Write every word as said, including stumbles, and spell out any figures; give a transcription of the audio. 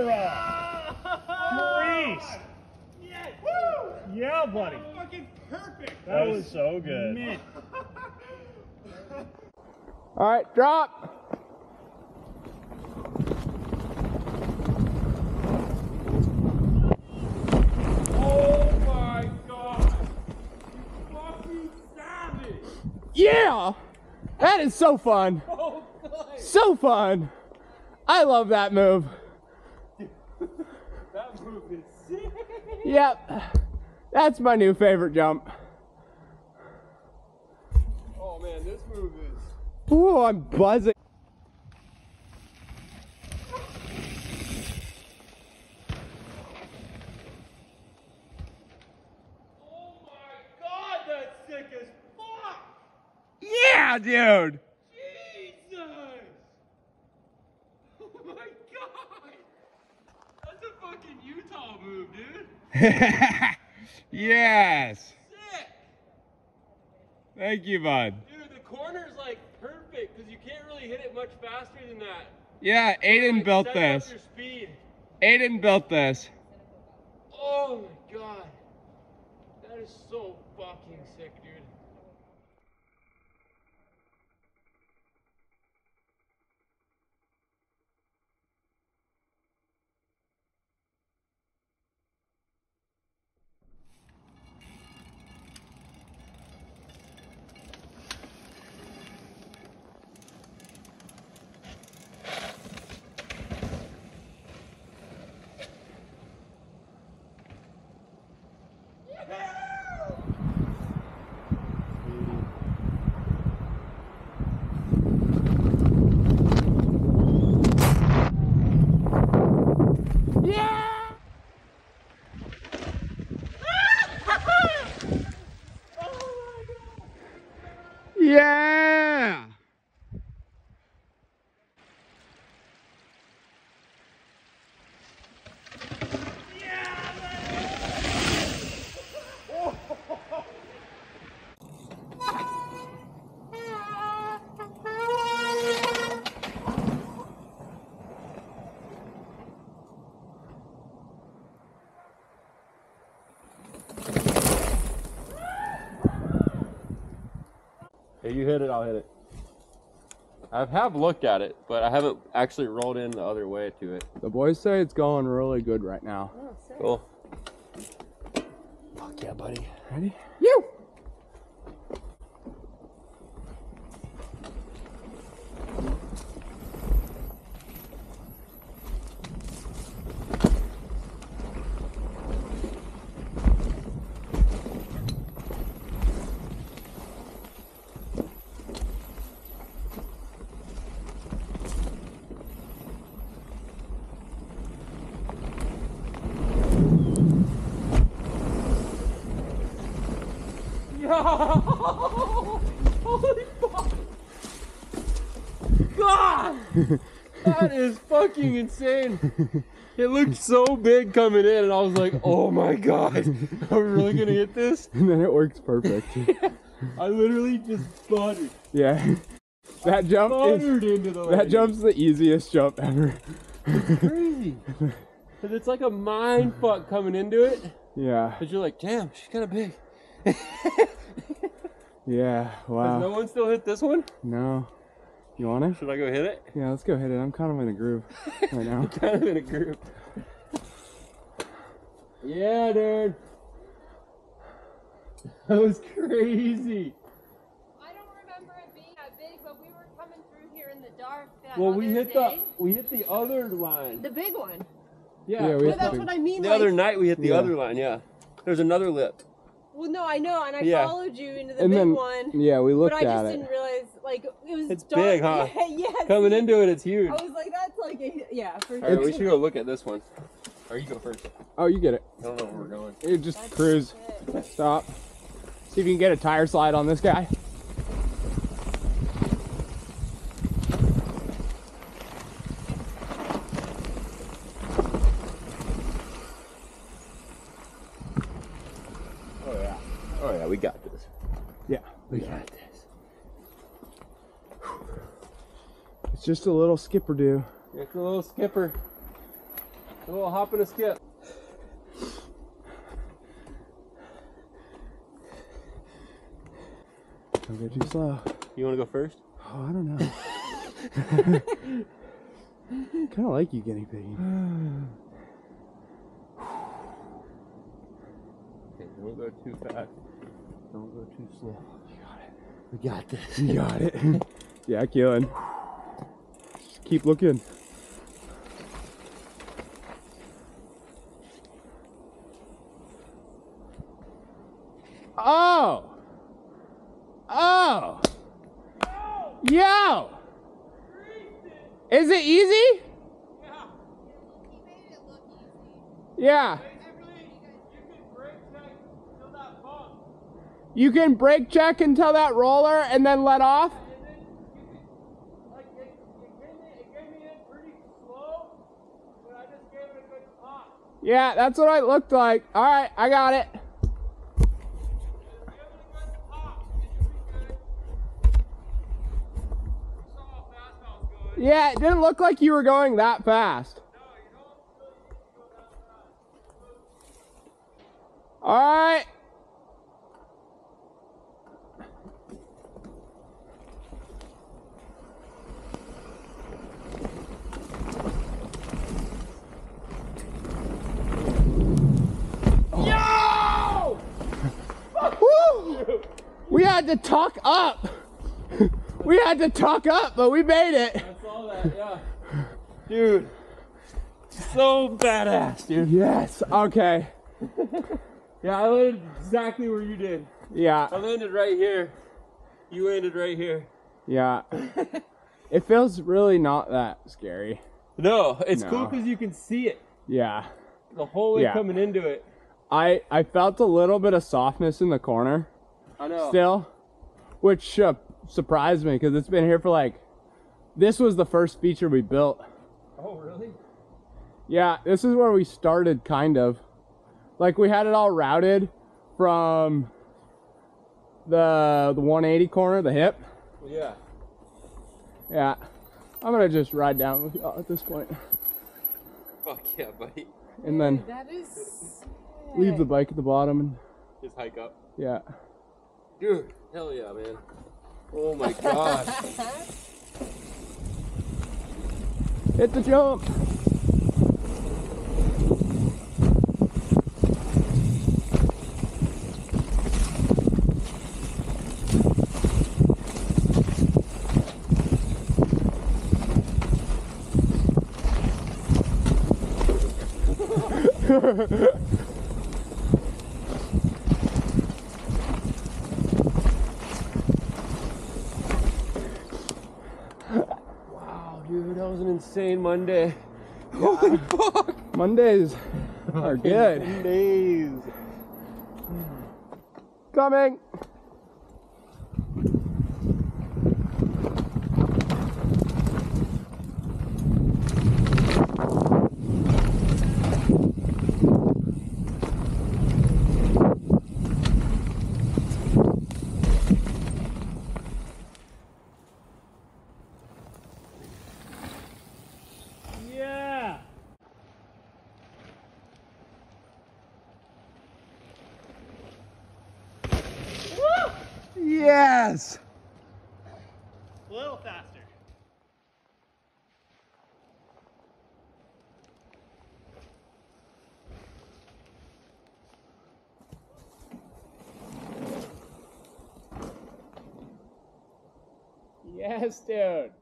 Zero. Maurice. Yes. Woo. Yeah, buddy. Fucking perfect. That, that was, was so good. Mint. All right, drop. Oh my God. You fucking savage. Yeah. That is so fun. Oh, nice. So fun. I love that move. That move is sick. Yep. That's my new favorite jump. Oh man, this move is... Ooh, I'm buzzing. Oh my God, that's sick as fuck. Yeah, dude. Utah move, dude. Yes. Sick. Thank you, bud. Dude, the corner's like perfect because you can't really hit it much faster than that. Yeah, Aiden like, built this. Up your speed. Aiden built this. Oh my God. That is so fucking sick, dude. Yeah! Yeah, oh. You hit it, I'll hit it. I have looked at it, but I haven't actually rolled in the other way to it. The boys say it's going really good right now. Oh, cool. Fuck yeah, buddy. Ready? You! Holy fuck! God! That is fucking insane! It looked so big coming in and I was like, oh my God, are we really gonna hit this? And then it works perfect. Yeah. I literally just buttered. Yeah. That I jump is, into the That lane. Jump's the easiest jump ever. It's crazy. Cause it's like a mind fuck coming into it. Yeah. But you're like, damn, she's kinda big. Yeah, wow. Has no one still hit this one? No. You want it? Should I go hit it? Yeah, let's go hit it. I'm kind of in a groove right now. I'm kind of in a groove. Yeah, dude. That was crazy. I don't remember it being that big, but we were coming through here in the dark that Well, we hit day. the we hit the other line. The big one. Yeah, yeah we well, that's big. what I mean. The like, other night we hit the yeah. other line, yeah. There's another lip. Well, no, I know, and I yeah. followed you into the and big then, one. Yeah, we looked at it. But I just it. didn't realize, like, it was it's dark. Big, huh? Yeah, yes. Coming into it, it's huge. I was like, that's like, a, yeah. For All sure. right, we should go look at this one. Or you go first. Oh, you get it. I don't know where we're going. You just that's cruise. It. Stop. See if you can get a tire slide on this guy. We got this. Yeah, we got this. It's just a little skipper do. It's a little skipper. A little hop and a skip. Don't go too slow. You want to go first? Oh, I don't know. Kind of like you guinea pigging. Okay, don't go too fast. Don't go too slow. You got it. We got this. You got it. Yeah, Kylan. Just keep looking. Oh! Oh! Yo! Is it easy? Yeah. Yeah. You can brake check until that roller and then let off? And then you can, like, it, it, it gave me in pretty slow, but I just gave it a good pop. Yeah, that's what I looked like. All right, I got it. Yeah, it didn't look like you were going that fast. No, you don't really go that fast. All right. We had to tuck up. We had to tuck up, but we made it. I saw that, yeah. Dude, so badass, dude. Yes, okay. Yeah, I landed exactly where you did. Yeah. I landed right here. You landed right here. Yeah. It feels really not that scary. No, it's no. Cool because you can see it. Yeah. The whole way yeah. coming into it. I, I felt a little bit of softness in the corner. I know. Still, which uh, surprised me because it's been here for like, this was the first feature we built. Oh, really? Yeah, this is where we started, kind of. Like, we had it all routed from the, the one eighty corner, the hip. Yeah. Yeah. I'm going to just ride down with y'all at this point. Fuck yeah, buddy. And then hey, that is leave the bike at the bottom and just hike up. Yeah. Dude, hell yeah, man. Oh my god. Hit the jump. Insane Monday. Yeah. Holy fuck! Mondays are good. Mondays. Coming. Yes! A little faster. Yes, dude.